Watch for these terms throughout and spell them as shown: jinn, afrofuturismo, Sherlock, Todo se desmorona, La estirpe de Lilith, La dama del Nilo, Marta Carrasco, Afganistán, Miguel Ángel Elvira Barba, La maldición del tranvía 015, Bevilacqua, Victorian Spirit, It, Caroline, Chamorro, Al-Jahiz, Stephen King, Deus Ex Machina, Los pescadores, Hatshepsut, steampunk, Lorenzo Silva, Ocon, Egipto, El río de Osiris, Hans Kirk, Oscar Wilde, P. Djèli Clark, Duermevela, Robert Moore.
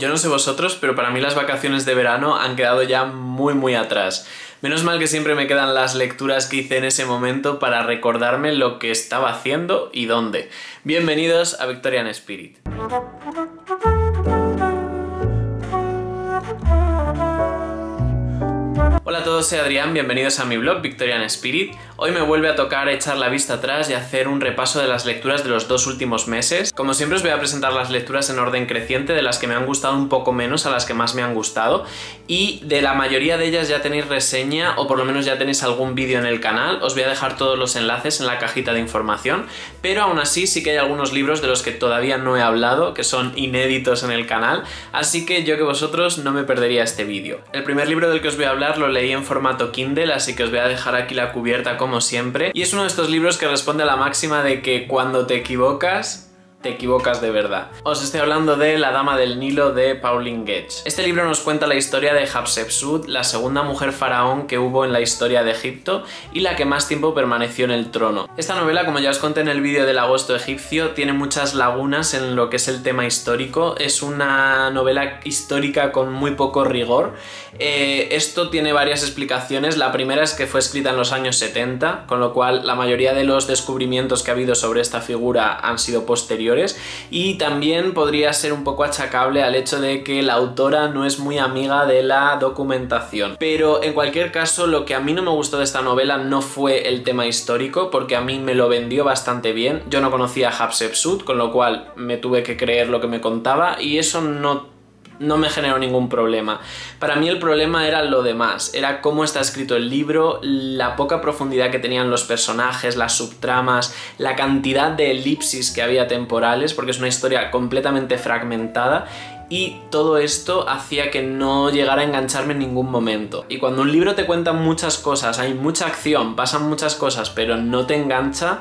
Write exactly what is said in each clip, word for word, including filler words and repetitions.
Yo no sé vosotros, pero para mí las vacaciones de verano han quedado ya muy muy atrás. Menos mal que siempre me quedan las lecturas que hice en ese momento para recordarme lo que estaba haciendo y dónde. Bienvenidos a Victorian Spirit. Hola a todos, soy Adrián, bienvenidos a mi blog Victorian Spirit. Hoy me vuelve a tocar echar la vista atrás y hacer un repaso de las lecturas de los dos últimos meses. Como siempre os voy a presentar las lecturas en orden creciente, de las que me han gustado un poco menos a las que más me han gustado, y de la mayoría de ellas ya tenéis reseña o por lo menos ya tenéis algún vídeo en el canal. Os voy a dejar todos los enlaces en la cajita de información, pero aún así sí que hay algunos libros de los que todavía no he hablado, que son inéditos en el canal, así que yo que vosotros no me perdería este vídeo. El primer libro del que os voy a hablar lo leí en formato Kindle, así que os voy a dejar aquí la cubierta como siempre, y es uno de estos libros que responde a la máxima de que cuando te equivocas, te equivocas de verdad. Os estoy hablando de La dama del Nilo de Pauline Gedge. Este libro nos cuenta la historia de Hatshepsut, la segunda mujer faraón que hubo en la historia de Egipto y la que más tiempo permaneció en el trono. Esta novela, como ya os conté en el vídeo del agosto egipcio, tiene muchas lagunas en lo que es el tema histórico. Es una novela histórica con muy poco rigor. Eh, esto tiene varias explicaciones. La primera es que fue escrita en los años setenta, con lo cual la mayoría de los descubrimientos que ha habido sobre esta figura han sido posteriores. Y también podría ser un poco achacable al hecho de que la autora no es muy amiga de la documentación. Pero en cualquier caso, lo que a mí no me gustó de esta novela no fue el tema histórico, porque a mí me lo vendió bastante bien. Yo no conocía a Hatshepsut, con lo cual me tuve que creer lo que me contaba y eso no... no me generó ningún problema. Para mí el problema era lo demás, era cómo está escrito el libro, la poca profundidad que tenían los personajes, las subtramas, la cantidad de elipsis que había temporales, porque es una historia completamente fragmentada, y todo esto hacía que no llegara a engancharme en ningún momento. Y cuando un libro te cuenta muchas cosas, hay mucha acción, pasan muchas cosas, pero no te engancha,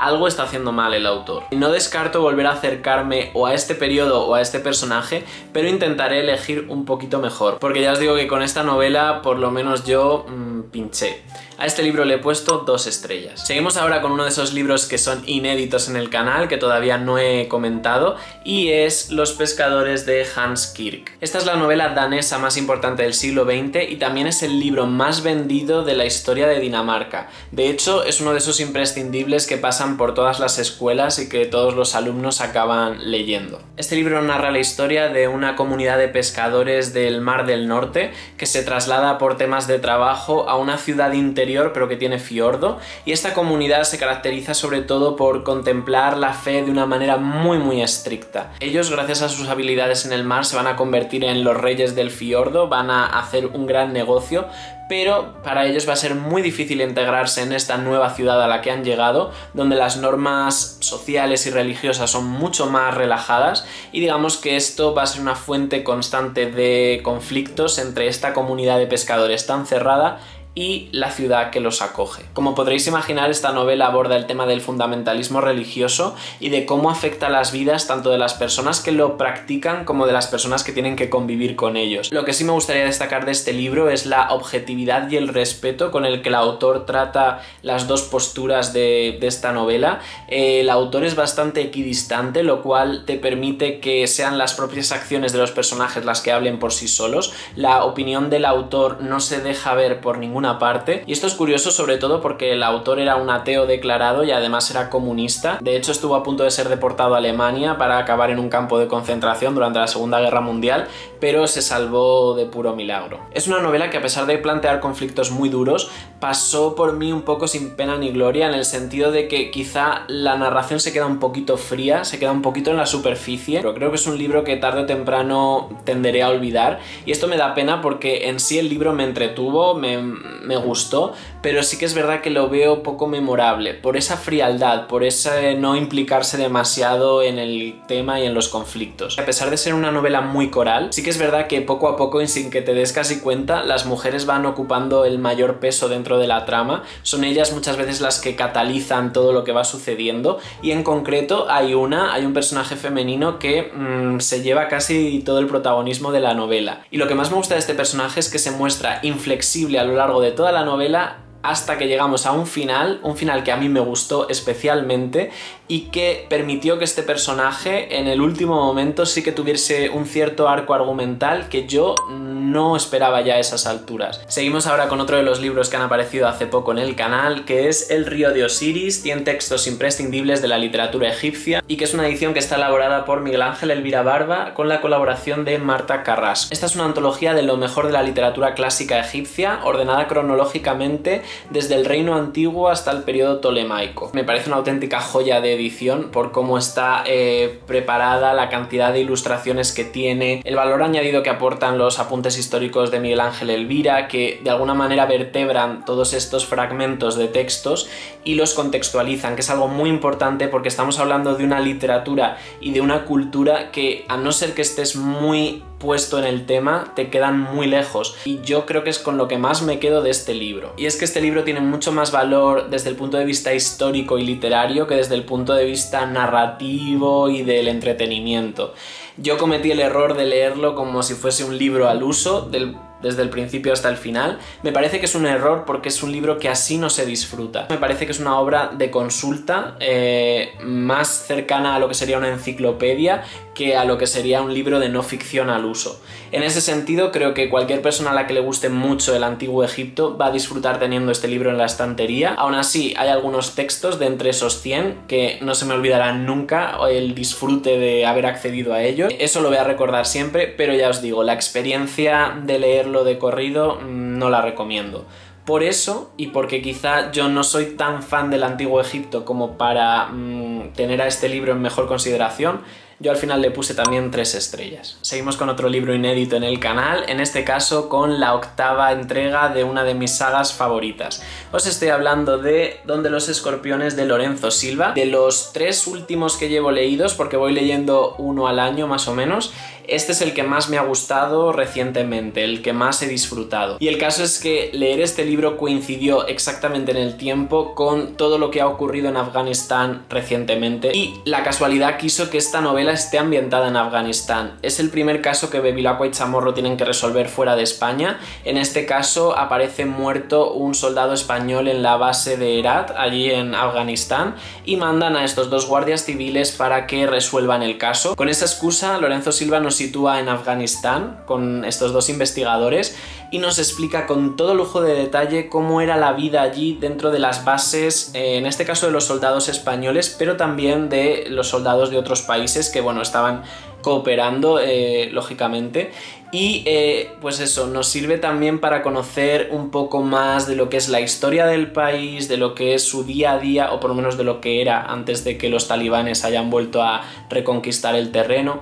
algo está haciendo mal el autor. No descarto volver a acercarme o a este periodo o a este personaje, pero intentaré elegir un poquito mejor, porque ya os digo que con esta novela, por lo menos yo, mmm, pinché. A este libro le he puesto dos estrellas. Seguimos ahora con uno de esos libros que son inéditos en el canal, que todavía no he comentado, y es Los pescadores de Hans Kirk. Esta es la novela danesa más importante del siglo veinte y también es el libro más vendido de la historia de Dinamarca. De hecho, es uno de esos imprescindibles que pasan por todas las escuelas y que todos los alumnos acaban leyendo. Este libro narra la historia de una comunidad de pescadores del Mar del Norte que se traslada por temas de trabajo a una ciudad interior pero que tiene fiordo, y esta comunidad se caracteriza sobre todo por contemplar la fe de una manera muy muy estricta. Ellos, gracias a sus habilidades en el mar, se van a convertir en los reyes del fiordo, van a hacer un gran negocio, pero para ellos va a ser muy difícil integrarse en esta nueva ciudad a la que han llegado, donde las normas sociales y religiosas son mucho más relajadas, y digamos que esto va a ser una fuente constante de conflictos entre esta comunidad de pescadores tan cerrada y la ciudad que los acoge. Como podréis imaginar, esta novela aborda el tema del fundamentalismo religioso y de cómo afecta las vidas tanto de las personas que lo practican como de las personas que tienen que convivir con ellos. Lo que sí me gustaría destacar de este libro es la objetividad y el respeto con el que el autor trata las dos posturas de, de esta novela. El autor es bastante equidistante, lo cual te permite que sean las propias acciones de los personajes las que hablen por sí solos. La opinión del autor no se deja ver por ninguna parte, y esto es curioso sobre todo porque el autor era un ateo declarado y además era comunista. De hecho, estuvo a punto de ser deportado a Alemania para acabar en un campo de concentración durante la Segunda Guerra Mundial, pero se salvó de puro milagro. Es una novela que, a pesar de plantear conflictos muy duros, pasó por mí un poco sin pena ni gloria, en el sentido de que quizá la narración se queda un poquito fría, se queda un poquito en la superficie, pero creo que es un libro que tarde o temprano tenderé a olvidar, y esto me da pena porque en sí el libro me entretuvo, me me gustó, pero sí que es verdad que lo veo poco memorable, por esa frialdad, por ese no implicarse demasiado en el tema y en los conflictos. A pesar de ser una novela muy coral, sí que es verdad que poco a poco, y sin que te des casi cuenta, las mujeres van ocupando el mayor peso dentro de la trama, son ellas muchas veces las que catalizan todo lo que va sucediendo, y en concreto hay una, hay un personaje femenino que mmm, se lleva casi todo el protagonismo de la novela. Y lo que más me gusta de este personaje es que se muestra inflexible a lo largo de toda la novela hasta que llegamos a un final, un final que a mí me gustó especialmente y que permitió que este personaje en el último momento sí que tuviese un cierto arco argumental que yo no esperaba ya a esas alturas. Seguimos ahora con otro de los libros que han aparecido hace poco en el canal, que es El río de Osiris, cien textos imprescindibles de la literatura egipcia, y que es una edición que está elaborada por Miguel Ángel Elvira Barba con la colaboración de Marta Carrasco. Esta es una antología de lo mejor de la literatura clásica egipcia, ordenada cronológicamente desde el reino antiguo hasta el periodo tolemaico. Me parece una auténtica joya de edición por cómo está eh, preparada, la cantidad de ilustraciones que tiene, el valor añadido que aportan los apuntes históricos de Miguel Ángel Elvira, que de alguna manera vertebran todos estos fragmentos de textos y los contextualizan, que es algo muy importante porque estamos hablando de una literatura y de una cultura que, a no ser que estés muy puesto en el tema, te quedan muy lejos, y yo creo que es con lo que más me quedo de este libro. Y es que este libro tiene mucho más valor desde el punto de vista histórico y literario que desde el punto de vista narrativo y del entretenimiento. Yo cometí el error de leerlo como si fuese un libro al uso, del desde el principio hasta el final. Me parece que es un error porque es un libro que así no se disfruta. Me parece que es una obra de consulta eh, más cercana a lo que sería una enciclopedia que a lo que sería un libro de no ficción al uso. En ese sentido, creo que cualquier persona a la que le guste mucho el Antiguo Egipto va a disfrutar teniendo este libro en la estantería. Aún así, hay algunos textos de entre esos cien que no se me olvidarán nunca el disfrute de haber accedido a ellos. Eso lo voy a recordar siempre, pero ya os digo, la experiencia de leer lo de corrido no la recomiendo. Por eso, y porque quizá yo no soy tan fan del Antiguo Egipto como para mmm, tener a este libro en mejor consideración, yo al final le puse también tres estrellas. Seguimos con otro libro inédito en el canal, en este caso con la octava entrega de una de mis sagas favoritas. Os estoy hablando de Donde los Escorpiones, de Lorenzo Silva. De los tres últimos que llevo leídos, porque voy leyendo uno al año más o menos, este es el que más me ha gustado recientemente, el que más he disfrutado. Y el caso es que leer este libro coincidió exactamente en el tiempo con todo lo que ha ocurrido en Afganistán recientemente, y la casualidad quiso que esta novela esté ambientada en Afganistán. Es el primer caso que Bevilacqua y Chamorro tienen que resolver fuera de España. En este caso aparece muerto un soldado español en la base de Herat, allí en Afganistán, y mandan a estos dos guardias civiles para que resuelvan el caso. Con esa excusa, Lorenzo Silva nos sitúa en Afganistán con estos dos investigadores y nos explica con todo lujo de detalle cómo era la vida allí dentro de las bases, en este caso de los soldados españoles, pero también de los soldados de otros países que que bueno, estaban cooperando, eh, lógicamente. Y eh, pues eso, nos sirve también para conocer un poco más de lo que es la historia del país, de lo que es su día a día, o por lo menos de lo que era antes de que los talibanes hayan vuelto a reconquistar el terreno.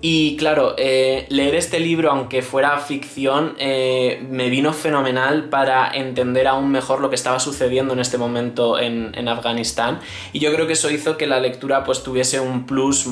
Y claro, eh, leer este libro, aunque fuera ficción, eh, me vino fenomenal para entender aún mejor lo que estaba sucediendo en este momento en, en Afganistán, y yo creo que eso hizo que la lectura pues tuviese un plus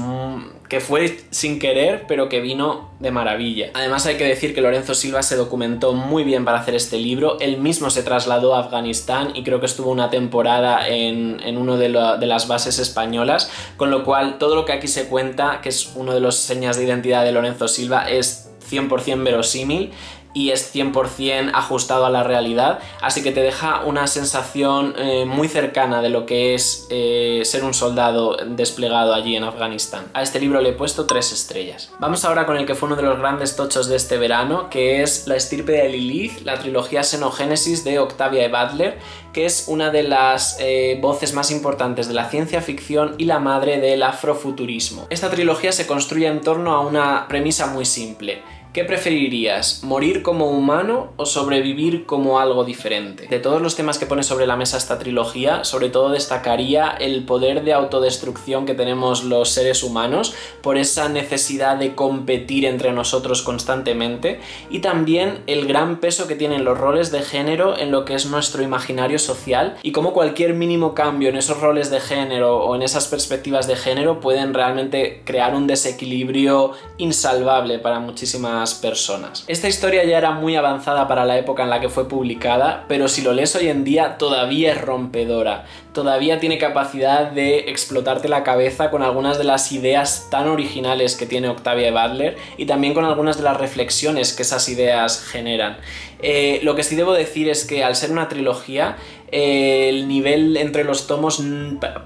que fue sin querer, pero que vino de maravilla. Además, hay que decir que Lorenzo Silva se documentó muy bien para hacer este libro. Él mismo se trasladó a Afganistán y creo que estuvo una temporada en, en uno de, la, de las bases españolas, con lo cual todo lo que aquí se cuenta, que es uno de los señas de identidad de Lorenzo Silva, es cien por cien verosímil y es cien por cien ajustado a la realidad, así que te deja una sensación eh, muy cercana de lo que es eh, ser un soldado desplegado allí en Afganistán. A este libro le he puesto tres estrellas. Vamos ahora con el que fue uno de los grandes tochos de este verano, que es La estirpe de Lilith, la trilogía Xenogénesis de Octavia E. Butler, que es una de las eh, voces más importantes de la ciencia ficción y la madre del afrofuturismo. Esta trilogía se construye en torno a una premisa muy simple. ¿Qué preferirías? ¿Morir como humano o sobrevivir como algo diferente? De todos los temas que pone sobre la mesa esta trilogía, sobre todo destacaría el poder de autodestrucción que tenemos los seres humanos por esa necesidad de competir entre nosotros constantemente, y también el gran peso que tienen los roles de género en lo que es nuestro imaginario social, y cómo cualquier mínimo cambio en esos roles de género o en esas perspectivas de género pueden realmente crear un desequilibrio insalvable para muchísimas personas. Esta historia ya era muy avanzada para la época en la que fue publicada, pero si lo lees hoy en día todavía es rompedora. todavía tiene capacidad de explotarte la cabeza con algunas de las ideas tan originales que tiene Octavia E. Butler y también con algunas de las reflexiones que esas ideas generan. Eh, lo que sí debo decir es que al ser una trilogía, eh, el nivel entre los tomos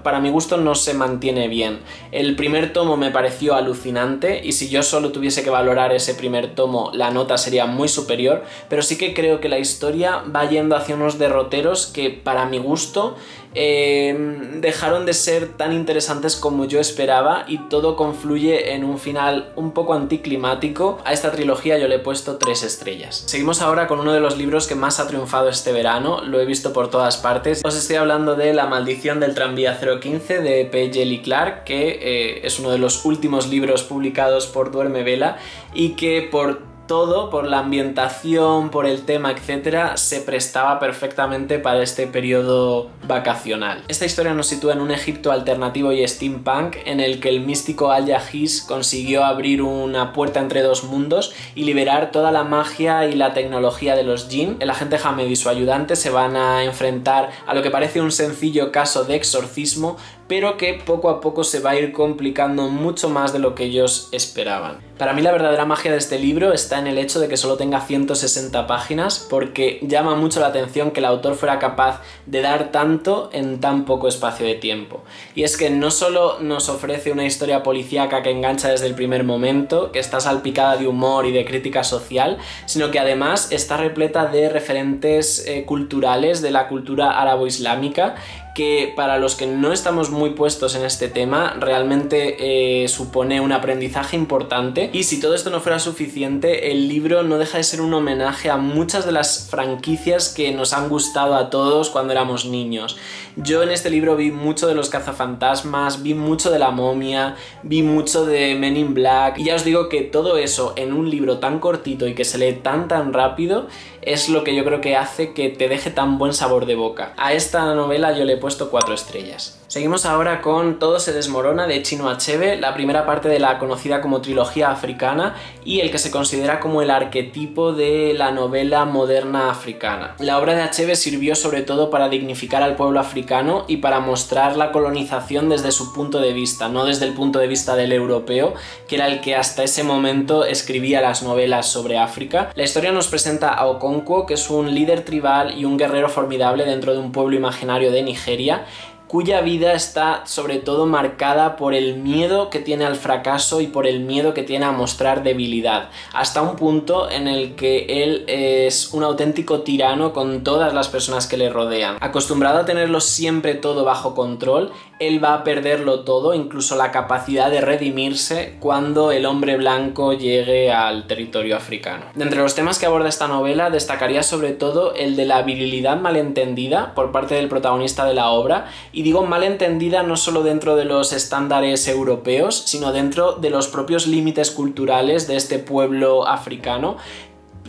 para mi gusto no se mantiene bien. El primer tomo me pareció alucinante y si yo solo tuviese que valorar ese primer tomo la nota sería muy superior, pero sí que creo que la historia va yendo hacia unos derroteros que para mi gusto Eh, dejaron de ser tan interesantes como yo esperaba y todo confluye en un final un poco anticlimático. A esta trilogía yo le he puesto tres estrellas. Seguimos ahora con uno de los libros que más ha triunfado este verano, lo he visto por todas partes. Os estoy hablando de La maldición del tranvía cero quince de P. Djèli Clark, que eh, es uno de los últimos libros publicados por Duermevela y que por todo, por la ambientación, por el tema, etcétera, se prestaba perfectamente para este periodo vacacional. Esta historia nos sitúa en un Egipto alternativo y steampunk en el que el místico Al-Jahiz consiguió abrir una puerta entre dos mundos y liberar toda la magia y la tecnología de los jinn. El agente Hamed y su ayudante se van a enfrentar a lo que parece un sencillo caso de exorcismo, pero que poco a poco se va a ir complicando mucho más de lo que ellos esperaban. Para mí la verdadera magia de este libro está en el hecho de que solo tenga ciento sesenta páginas, porque llama mucho la atención que el autor fuera capaz de dar tanto en tan poco espacio de tiempo. Y es que no solo nos ofrece una historia policíaca que engancha desde el primer momento, que está salpicada de humor y de crítica social, sino que además está repleta de referentes eh, culturales de la cultura árabo-islámica, que para los que no estamos muy puestos en este tema realmente eh, supone un aprendizaje importante. Y si todo esto no fuera suficiente, el libro no deja de ser un homenaje a muchas de las franquicias que nos han gustado a todos cuando éramos niños. Yo en este libro vi mucho de los cazafantasmas, vi mucho de La momia, vi mucho de Men in Black, y ya os digo que todo eso en un libro tan cortito y que se lee tan tan rápido es lo que yo creo que hace que te deje tan buen sabor de boca. A esta novela yo le he puesto cuatro estrellas. Seguimos ahora con Todo se desmorona de Chinua Achebe, la primera parte de la conocida como trilogía africana y el que se considera como el arquetipo de la novela moderna africana. La obra de Achebe sirvió sobre todo para dignificar al pueblo africano y para mostrar la colonización desde su punto de vista, no desde el punto de vista del europeo, que era el que hasta ese momento escribía las novelas sobre África. La historia nos presenta a Ocon, que es un líder tribal y un guerrero formidable dentro de un pueblo imaginario de Nigeria, cuya vida está sobre todo marcada por el miedo que tiene al fracaso y por el miedo que tiene a mostrar debilidad, hasta un punto en el que él es un auténtico tirano con todas las personas que le rodean. Acostumbrado a tenerlo siempre todo bajo control, él va a perderlo todo, incluso la capacidad de redimirse cuando el hombre blanco llegue al territorio africano. De entre los temas que aborda esta novela destacaría sobre todo el de la virilidad malentendida por parte del protagonista de la obra, y digo malentendida no solo dentro de los estándares europeos, sino dentro de los propios límites culturales de este pueblo africano,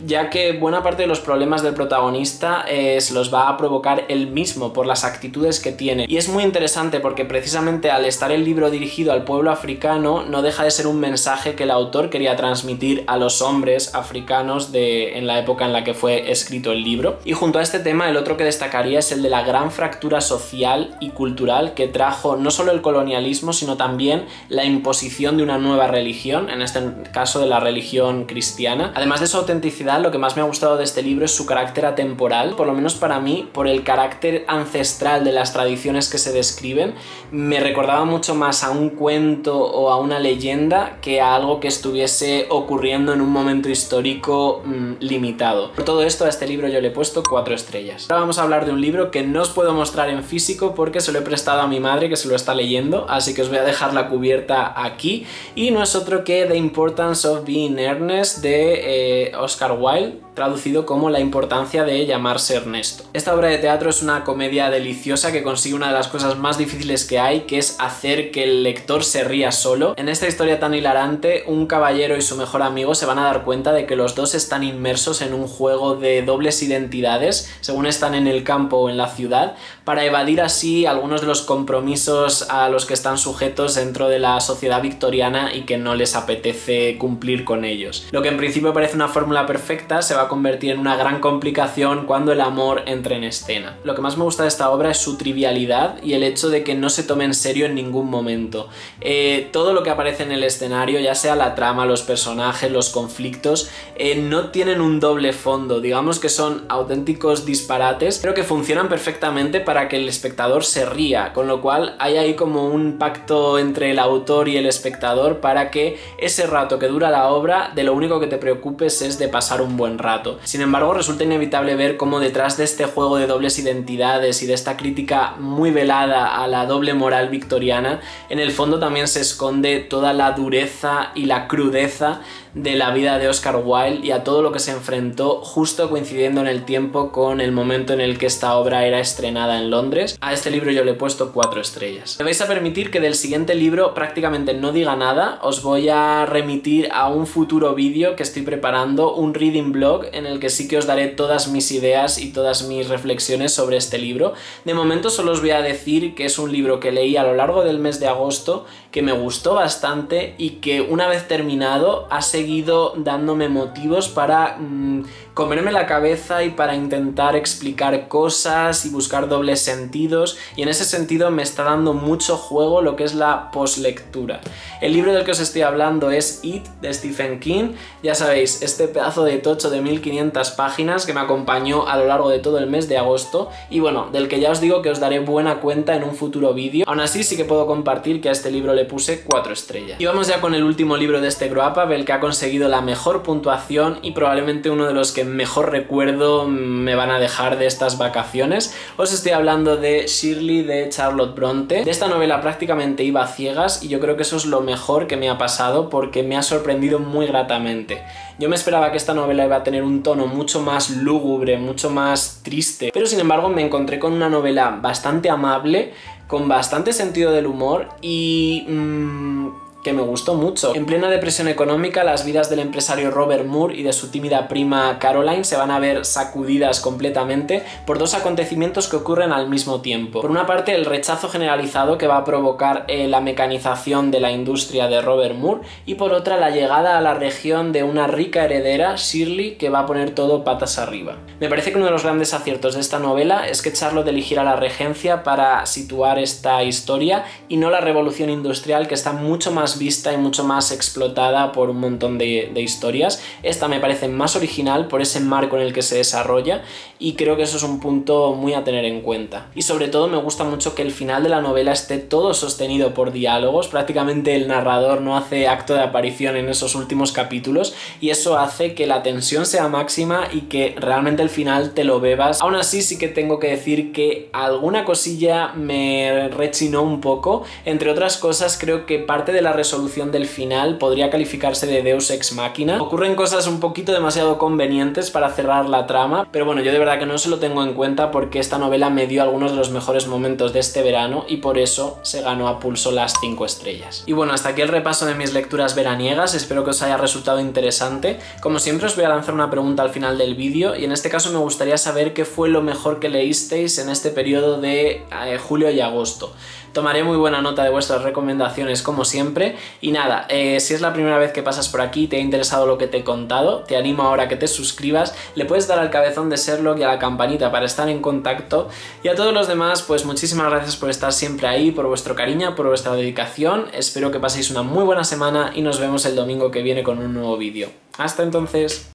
ya que buena parte de los problemas del protagonista eh, se los va a provocar él mismo por las actitudes que tiene. Y es muy interesante porque precisamente al estar el libro dirigido al pueblo africano no deja de ser un mensaje que el autor quería transmitir a los hombres africanos de, en la época en la que fue escrito el libro. Y junto a este tema, el otro que destacaría es el de la gran fractura social y cultural que trajo no solo el colonialismo, sino también la imposición de una nueva religión, en este caso de la religión cristiana. Además de su autenticidad, lo que más me ha gustado de este libro es su carácter atemporal, por lo menos para mí, por el carácter ancestral de las tradiciones que se describen. Me recordaba mucho más a un cuento o a una leyenda que a algo que estuviese ocurriendo en un momento histórico mmm, limitado. Por todo esto, a este libro yo le he puesto cuatro estrellas. Ahora vamos a hablar de un libro que no os puedo mostrar en físico porque se lo he prestado a mi madre que se lo está leyendo, así que os voy a dejar la cubierta aquí, y no es otro que The Importance of Being Earnest de eh, Oscar Wilde Wilde, traducido como La importancia de llamarse Ernesto. Esta obra de teatro es una comedia deliciosa que consigue una de las cosas más difíciles que hay, que es hacer que el lector se ría solo. En esta historia tan hilarante, un caballero y su mejor amigo se van a dar cuenta de que los dos están inmersos en un juego de dobles identidades, según están en el campo o en la ciudad, para evadir así algunos de los compromisos a los que están sujetos dentro de la sociedad victoriana y que no les apetece cumplir con ellos. Lo que en principio parece una fórmula perfecta perfecta se va a convertir en una gran complicación cuando el amor entre en escena. Lo que más me gusta de esta obra es su trivialidad y el hecho de que no se tome en serio en ningún momento. Eh, todo lo que aparece en el escenario, ya sea la trama, los personajes, los conflictos, eh, no tienen un doble fondo, digamos que son auténticos disparates, pero que funcionan perfectamente para que el espectador se ría, con lo cual hay ahí como un pacto entre el autor y el espectador para que ese rato que dura la obra, de lo único que te preocupes es de pasar un buen rato. Sin embargo, resulta inevitable ver cómo detrás de este juego de dobles identidades y de esta crítica muy velada a la doble moral victoriana, en el fondo también se esconde toda la dureza y la crudeza de la vida de Oscar Wilde y a todo lo que se enfrentó, justo coincidiendo en el tiempo con el momento en el que esta obra era estrenada en Londres. A este libro yo le he puesto cuatro estrellas. Me vais a permitir que del siguiente libro prácticamente no diga nada, os voy a remitir a un futuro vídeo que estoy preparando, un reading blog, en el que sí que os daré todas mis ideas y todas mis reflexiones sobre este libro. De momento solo os voy a decir que es un libro que leí a lo largo del mes de agosto, que me gustó bastante y que una vez terminado ha seguido seguido dándome motivos para mmm, comerme la cabeza y para intentar explicar cosas y buscar dobles sentidos, y en ese sentido me está dando mucho juego lo que es la poslectura. El libro del que os estoy hablando es It, de Stephen King. Ya sabéis, este pedazo de tocho de mil quinientas páginas que me acompañó a lo largo de todo el mes de agosto y bueno, del que ya os digo que os daré buena cuenta en un futuro vídeo. Aún así sí que puedo compartir que a este libro le puse cuatro estrellas. Y vamos ya con el último libro de este Grow Up, el que ha conseguido la mejor puntuación y probablemente uno de los que mejor recuerdo me van a dejar de estas vacaciones. Os estoy hablando de Shirley, de Charlotte Bronte. De esta novela prácticamente iba a ciegas y yo creo que eso es lo mejor que me ha pasado porque me ha sorprendido muy gratamente. Yo me esperaba que esta novela iba a tener un tono mucho más lúgubre, mucho más triste, pero sin embargo me encontré con una novela bastante amable, con bastante sentido del humor y... Mmm, que me gustó mucho. En plena depresión económica, las vidas del empresario Robert Moore y de su tímida prima Caroline se van a ver sacudidas completamente por dos acontecimientos que ocurren al mismo tiempo. Por una parte, el rechazo generalizado que va a provocar eh, la mecanización de la industria de Robert Moore, y por otra, la llegada a la región de una rica heredera, Shirley, que va a poner todo patas arriba. Me parece que uno de los grandes aciertos de esta novela es que Charlotte eligiera la regencia para situar esta historia y no la revolución industrial, que está mucho más vista y mucho más explotada por un montón de, de historias. Esta me parece más original por ese marco en el que se desarrolla y creo que eso es un punto muy a tener en cuenta. Y sobre todo me gusta mucho que el final de la novela esté todo sostenido por diálogos, prácticamente el narrador no hace acto de aparición en esos últimos capítulos y eso hace que la tensión sea máxima y que realmente el final te lo bebas. Aún así sí que tengo que decir que alguna cosilla me rechinó un poco, entre otras cosas creo que parte de la resolución del final podría calificarse de Deus Ex Machina. Ocurren cosas un poquito demasiado convenientes para cerrar la trama, pero bueno, yo de verdad que no se lo tengo en cuenta porque esta novela me dio algunos de los mejores momentos de este verano y por eso se ganó a pulso las cinco estrellas. Y bueno, hasta aquí el repaso de mis lecturas veraniegas, espero que os haya resultado interesante. Como siempre os voy a lanzar una pregunta al final del vídeo y en este caso me gustaría saber qué fue lo mejor que leísteis en este periodo de eh, julio y agosto. Tomaré muy buena nota de vuestras recomendaciones como siempre y nada, eh, si es la primera vez que pasas por aquí y te ha interesado lo que te he contado, te animo ahora a que te suscribas, le puedes dar al cabezón de Sherlock y a la campanita para estar en contacto y a todos los demás pues muchísimas gracias por estar siempre ahí, por vuestro cariño, por vuestra dedicación, espero que paséis una muy buena semana y nos vemos el domingo que viene con un nuevo vídeo. Hasta entonces.